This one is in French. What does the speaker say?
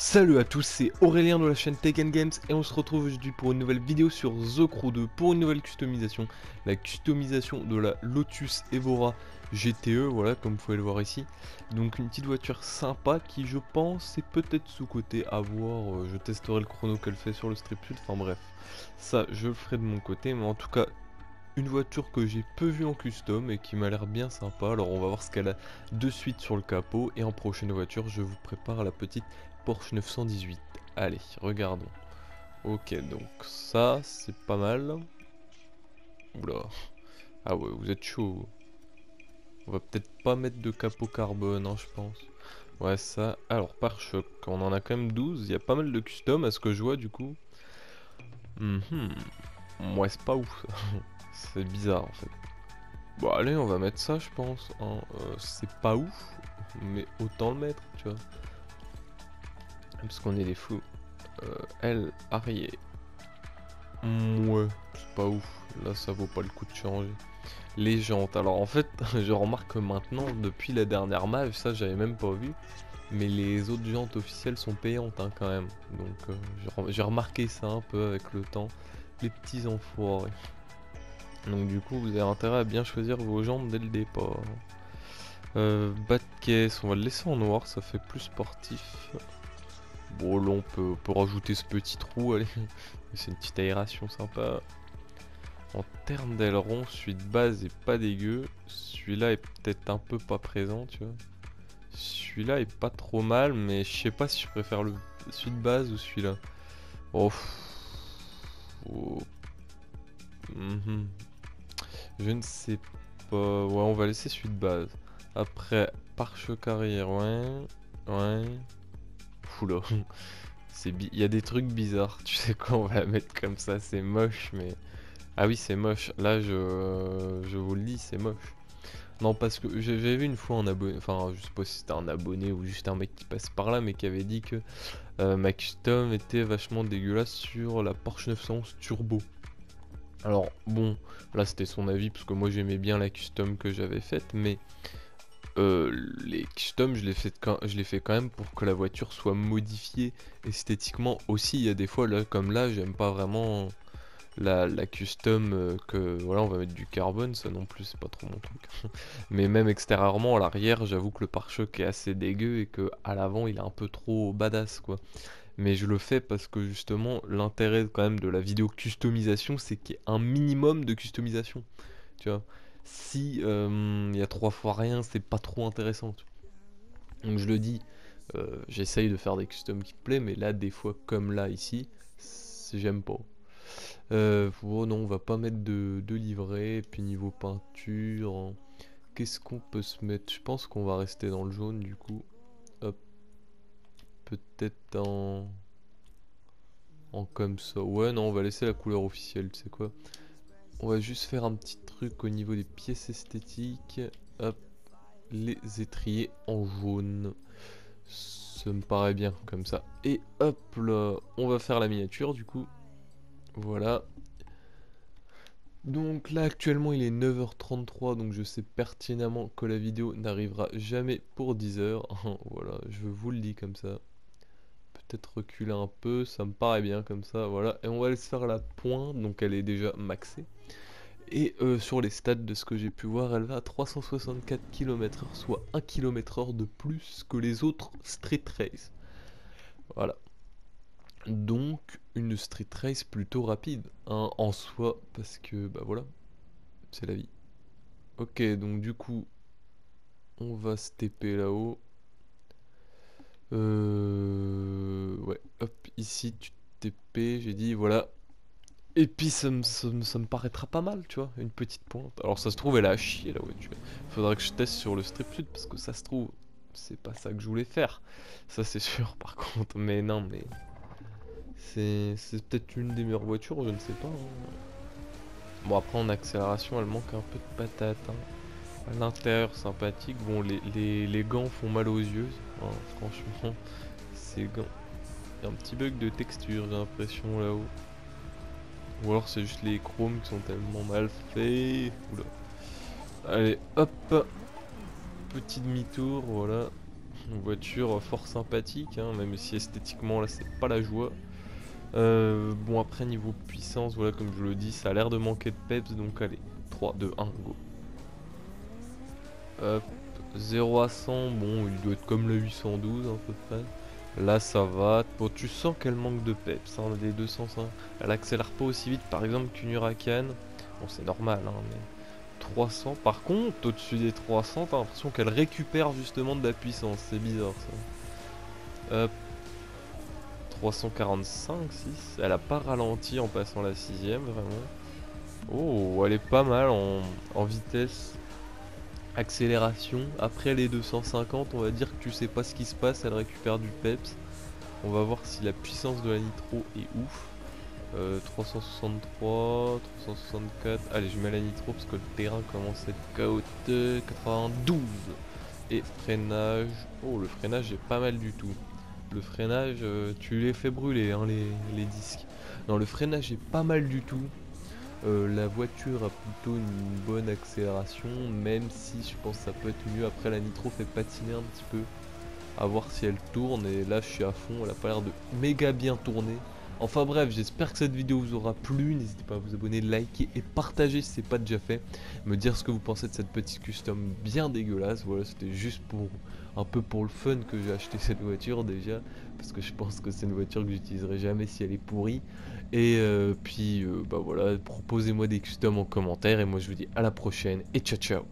Salut à tous, c'est Aurélien de la chaîne Tech & Games et on se retrouve aujourd'hui pour une nouvelle vidéo sur The Crew 2 pour une nouvelle customisation, la customisation de la Lotus Evora GTE, voilà comme vous pouvez le voir ici. Donc une petite voiture sympa qui je pense est peut-être sous-côté à voir, je testerai le chrono qu'elle fait sur le strip sud, enfin bref, ça je le ferai de mon côté, mais en tout cas une voiture que j'ai peu vue en custom et qui m'a l'air bien sympa. Alors on va voir ce qu'elle a de suite sur le capot et en prochaine voiture je vous prépare la petite Porsche 918. Allez, regardons. Ok, donc ça, c'est pas mal. Oula. Ah ouais, vous êtes chaud. On va peut-être pas mettre de capot carbone, hein, je pense. Ouais, ça. Alors, pare-choc, on en a quand même 12. Il y a pas mal de custom à ce que je vois, du coup. Ouais, c'est pas ouf. C'est bizarre, en fait. Bon, allez, on va mettre ça, je pense. Hein. C'est pas ouf, mais autant le mettre, tu vois. Parce qu'on est des fous. Elle, arrière. Ouais, c'est pas ouf. Là, ça vaut pas le coup de changer. Les jantes. Alors, en fait, je remarque que maintenant, depuis la dernière mage, ça, j'avais même pas vu. Mais les autres jantes officielles sont payantes, hein, quand même. Donc, j'ai remarqué ça un peu avec le temps. Les petits enfoirés. Donc, du coup, vous avez intérêt à bien choisir vos jantes dès le départ. Bas de caisse, on va le laisser en noir, ça fait plus sportif. Bon là on peut rajouter ce petit trou, allez, c'est une petite aération sympa. En termes d'aileron, celui de base est pas dégueu, celui-là est peut-être un peu pas présent, tu vois. Celui-là est pas trop mal, mais je sais pas si je préfère celui de base ou celui-là. Oh. Oh. Je ne sais pas, ouais on va laisser celui de base. Après, pare-choc arrière, ouais, ouais. Oula, il y a des trucs bizarres, tu sais quoi, on va la mettre comme ça, c'est moche, mais... Ah oui, c'est moche, là, je vous le dis, c'est moche. Non, parce que j'avais vu une fois un abonné, enfin, je sais pas si c'était un abonné ou juste un mec qui passe par là, mais qui avait dit que ma custom était vachement dégueulasse sur la Porsche 911 Turbo. Alors, bon, là, c'était son avis, parce que moi, j'aimais bien la custom que j'avais faite, mais... les customs je les fais quand même pour que la voiture soit modifiée esthétiquement aussi. Il y a des fois là, comme là j'aime pas vraiment la custom que voilà on va mettre du carbone, ça non plus c'est pas trop mon truc. Mais même extérieurement à l'arrière j'avoue que le pare-choc est assez dégueu et que à l'avant il est un peu trop badass quoi. Mais je le fais parce que justement l'intérêt quand même de la vidéo customisation c'est qu'il y ait un minimum de customisation tu vois. Si y a trois fois rien, c'est pas trop intéressant. Donc je le dis, j'essaye de faire des customs qui me plaisent, mais là, des fois, comme là, ici, j'aime pas. Oh non, on va pas mettre de livret, puis niveau peinture, hein. Qu'est-ce qu'on peut se mettre? Je pense qu'on va rester dans le jaune, du coup. Hop. Peut-être en comme ça. Ouais, non, on va laisser la couleur officielle, tu sais quoi. On va juste faire un petit truc au niveau des pièces esthétiques. Hop, les étriers en jaune. Ça me paraît bien comme ça. Et hop là, on va faire la miniature du coup. Voilà. Donc là actuellement il est 9h33 donc je sais pertinemment que la vidéo n'arrivera jamais pour 10h. Voilà, je vous le dis comme ça. Peut-être reculer un peu, ça me paraît bien comme ça, voilà. Et on va laisser faire la pointe, donc elle est déjà maxée. Et sur les stats de ce que j'ai pu voir, elle va à 364 km/h, soit 1 km/h de plus que les autres street race. Voilà. Donc une street race plutôt rapide, hein, en soi, parce que bah voilà, c'est la vie. Ok, donc du coup, on va se taper là-haut. Ouais, hop, ici tu TP, j'ai dit voilà. Et puis ça me paraîtra pas mal, tu vois, une petite pointe. Alors ça se trouve elle a chier la voiture. Faudrait que je teste sur le strip sud parce que ça se trouve c'est pas ça que je voulais faire. Ça c'est sûr par contre, mais non mais c'est peut-être une des meilleures voitures, je ne sais pas. Hein. Bon après en accélération elle manque un peu de patate. Hein. À l'intérieur sympathique, bon les gants font mal aux yeux, hein, franchement, ces gants, il y a un petit bug de texture j'ai l'impression là-haut, ou alors c'est juste les chromes qui sont tellement mal faits, oula, allez hop, petit demi-tour, voilà, Une voiture fort sympathique, hein, même si esthétiquement là c'est pas la joie. Bon après niveau puissance, voilà comme je le dis, ça a l'air de manquer de peps, donc allez, 3, 2, 1, go. Hop, 0 à 100, bon il doit être comme le 812 à peu près. Là ça va, bon, tu sens qu'elle manque de peps, hein, des 205. Elle accélère pas aussi vite par exemple qu'une Huracan, bon c'est normal hein, mais 300 par contre, au-dessus des 300 t'as l'impression qu'elle récupère justement de la puissance, c'est bizarre ça. Hop, 345, 6, elle a pas ralenti en passant la 6ème vraiment. Oh, elle est pas mal en vitesse, accélération. Après les 250, on va dire que tu sais pas ce qui se passe, elle récupère du peps. On va voir si la puissance de la nitro est ouf. 363, 364, allez je mets la nitro parce que le terrain commence à être chaotique. 92 et freinage, oh le freinage est pas mal du tout. Le freinage, tu les fais brûler hein, les disques. Non, le freinage est pas mal du tout. La voiture a plutôt une bonne accélération, même si je pense que ça peut être mieux. Après la nitro fait patiner un petit peu, à voir si elle tourne. Et là je suis à fond, elle a pas l'air de méga bien tourner. Enfin bref, j'espère que cette vidéo vous aura plu. N'hésitez pas à vous abonner, liker et partager si c'est pas déjà fait. Me dire ce que vous pensez de cette petite custom bien dégueulasse. Voilà, c'était juste pour un peu pour le fun que j'ai acheté cette voiture déjà. Parce que je pense que c'est une voiture que j'utiliserai jamais si elle est pourrie. Et puis, bah voilà, proposez-moi des customs en commentaire. Et moi je vous dis à la prochaine et ciao ciao.